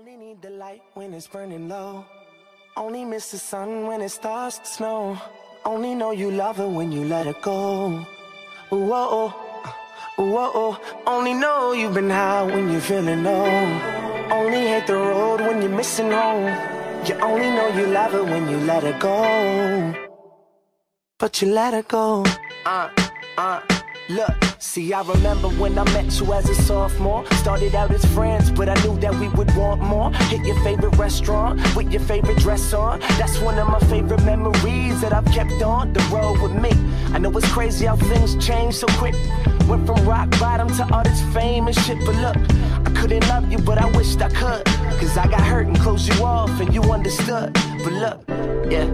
Only need the light when it's burning low. Only miss the sun when it starts to snow. Only know you love her when you let her go. Whoa, whoa. Only know you've been high when you're feeling low. Only hate the road when you're missing home. You only know you love her when you let her go. But you let her go. Look, see, I remember when I met you as a sophomore. Started out as friends, but I knew that we would want more. Hit your favorite restaurant with your favorite dress on. That's one of my favorite memories that I've kept on the road with me. I know it's crazy how things change so quick. Went from rock bottom to all this fame and shit, but look, I couldn't love you, but I wished I could. Cause I got hurt and closed you off and you understood. But look, yeah,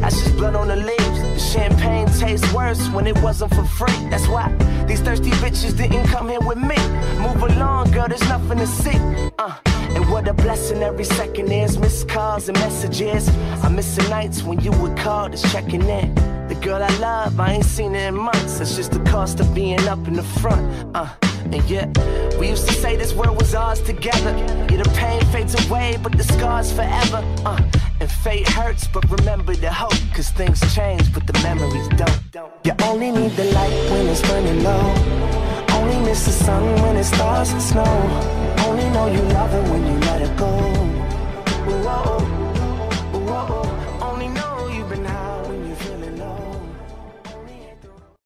that's just blood on the leaves. The champagne tastes worse when it wasn't for free. That's why these thirsty bitches didn't come here with me. Move along, girl, there's nothing to see. And what a blessing every second is. Missed calls and messages. I miss the nights when you would call, just checking in. The girl I love, I ain't seen her in months. That's just the cost of being up in the front. And yeah, we used to say this world was ours together. Yeah, the pain fades away, but the scars forever. And fate hurts, but remember the hope. Cause things change, but the memories don't. You only need the light when it's burning low. Only miss the sun when it starts to snow.